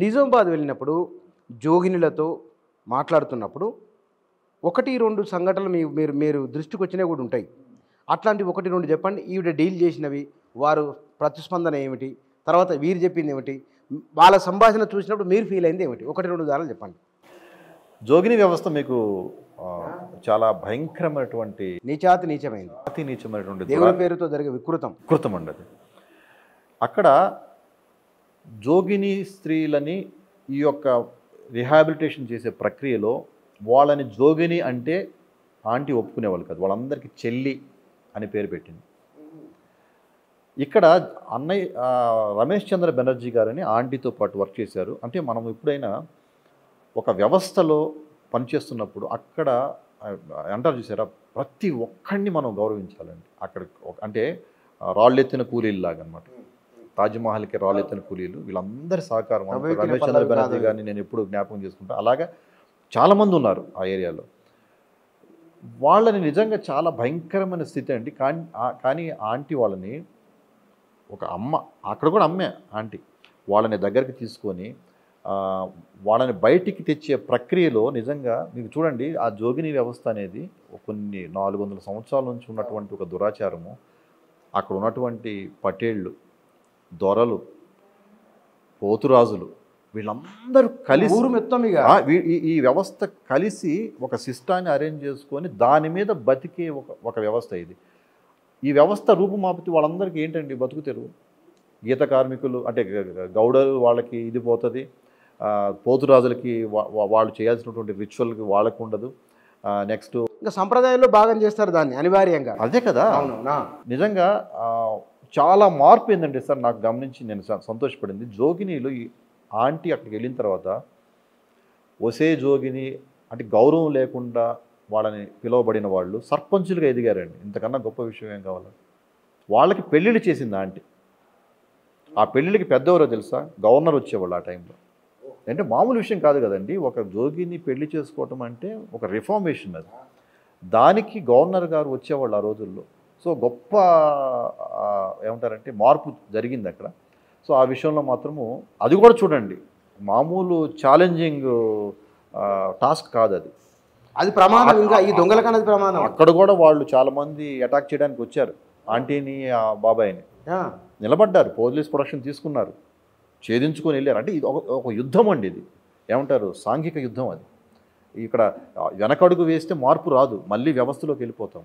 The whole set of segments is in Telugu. నిజామాబాద్ వెళ్ళినప్పుడు జోగినిలతో మాట్లాడుతున్నప్పుడు ఒకటి రెండు సంఘటనలు మీరు దృష్టికి వచ్చినా కూడా ఉంటాయి. అట్లాంటి ఒకటి రెండు చెప్పండి. ఈవిడ డీల్ చేసినవి, వారు ప్రతిస్పందన ఏమిటి, తర్వాత వీరు చెప్పింది ఏమిటి, వాళ్ళ సంభాషణ చూసినప్పుడు మీరు ఫీల్ అయింది ఏమిటి, ఒకటి రెండు దారాలు చెప్పండి. జోగిని వ్యవస్థ మీకు చాలా భయంకరమైనటువంటి నీచాతి నీచమైంది, అతి నీచమైనటువంటి దేవుని పేరుతో జరిగే వికృతం కృతం ఉండదు. అక్కడ జోగిని స్త్రీలని ఈ యొక్క రిహాబిలిటేషన్ చేసే ప్రక్రియలో వాళ్ళని జోగిని అంటే ఆంటీ ఒప్పుకునేవాళ్ళు కాదు, వాళ్ళందరికీ చెల్లి అని పేరు పెట్టింది. ఇక్కడ అన్నయ్య రమేష్ చంద్ర బెనర్జీ గారని ఆంటీతో పాటు వర్క్ చేశారు. అంటే మనం ఎప్పుడైనా ఒక వ్యవస్థలో పనిచేస్తున్నప్పుడు అక్కడ అంటారు చూసారా, ప్రతి ఒక్కడిని మనం గౌరవించాలండి. అక్కడ అంటే రాళ్ళెత్తిన కూలీలు లాగనమాట. తాజ్మహల్కి రాళ్ళెత్తిన కూలీలు వీళ్ళందరి సహకారం. రమేష్ చంద్ర బెనర్జీ గారిని నేను ఎప్పుడు జ్ఞాపకం చేసుకుంటాను. అలాగే చాలామంది ఉన్నారు ఆ ఏరియాలో. వాళ్ళని నిజంగా చాలా భయంకరమైన స్థితి అండి. కానీ ఆంటీ వాళ్ళని, ఒక అమ్మ, అక్కడ కూడా అమ్మే ఆంటీ, వాళ్ళని దగ్గరికి తీసుకొని వాళ్ళని బయటికి తెచ్చే ప్రక్రియలో నిజంగా మీకు చూడండి, ఆ జోగిని వ్యవస్థ అనేది కొన్ని 400 సంవత్సరాల నుంచి ఉన్నటువంటి ఒక దురాచారము. అక్కడ ఉన్నటువంటి పటేళ్ళు, దొరలు, పోతురాజులు వీళ్ళందరూ కలిసి ఈ వ్యవస్థ కలిసి ఒక సిస్టాన్ని అరేంజ్ చేసుకొని దాని మీద బతికే ఒక వ్యవస్థ ఇది. ఈ వ్యవస్థ రూపుమాపితే వాళ్ళందరికీ ఏంటండి బతుకు తెరువు? గీత కార్మికులు అంటే గౌడలు వాళ్ళకి ఇది పోతుంది, పోతురాజులకి వాళ్ళు చేయాల్సినటువంటి రిచువల్కి వాళ్ళకు ఉండదు. నెక్స్ట్ ఇంకా సంప్రదాయంలో భాగం చేస్తారు దాన్ని అనివార్యంగా. అదే కదా. నిజంగా చాలా మార్పు ఏంటంటే సార్ నాకు గమనించి నేను సంతోషపడింది. జోగినీలు ఈ ఆంటీ అక్కడికి వెళ్ళిన తర్వాత ఒసే జోగిని అంటే గౌరవం లేకుండా వాళ్ళని పిలువబడిన వాళ్ళు సర్పంచులుగా ఎదిగారండి. ఇంతకన్నా గొప్ప విషయం ఏం కావాలి? వాళ్ళకి పెళ్ళిళ్ళు చేసింది ఆంటీ. ఆ పెళ్ళిళ్ళకి పెద్దవరో తెలుసా? గవర్నర్ వచ్చేవాళ్ళు ఆ టైంలో. అంటే మామూలు విషయం కాదు కదండి, ఒక జోగిని పెళ్లి చేసుకోవటం అంటే ఒక రిఫార్మేషన్. అది దానికి గవర్నర్ గారు వచ్చేవాళ్ళు ఆ రోజుల్లో. సో గొప్ప ఏమంటారంటే మార్పు జరిగింది అక్కడ. సో ఆ విషయంలో మాత్రము అది కూడా చూడండి, మామూలు ఛాలెంజింగ్ టాస్క్ కాదు అది. అది ప్రమాదం. ఇంకా ఈ దొంగలకన్నది ప్రమాదం. అక్కడ కూడా వాళ్ళు చాలామంది అటాక్ చేయడానికి వచ్చారు ఆంటీని, ఆ బాబాయిని. నిలబడ్డారు, పోలీస్ ప్రొటెక్షన్ తీసుకున్నారు, ఛేదించుకొని వెళ్ళారు. అంటే ఇది ఒక యుద్ధం అండి. ఇది ఏమంటారు, సాంఘిక యుద్ధం. అది ఇక్కడ వెనకడుగు వేస్తే మార్పు రాదు, మళ్ళీ వ్యవస్థలోకి వెళ్ళిపోతాం.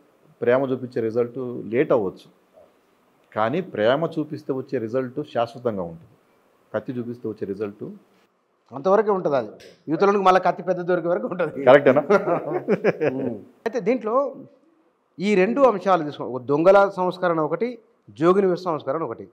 ప్రేమ చూపించే రిజల్టు లేట్ అవ్వచ్చు. కానీ ప్రేమ చూపిస్తే వచ్చే రిజల్టు శాశ్వతంగా ఉంటుంది. కత్తి చూపిస్తే వచ్చే రిజల్టు అంతవరకే ఉంటుంది. అది యువతలకు మళ్ళీ కత్తి పెద్ద దొరికే వరకు ఉంటుంది. కరెక్టేనా? అయితే దీంట్లో ఈ రెండు అంశాలు తీసుకో, దొంగల సంస్కరణ ఒకటి, జోగిని సంస్కరణ ఒకటి.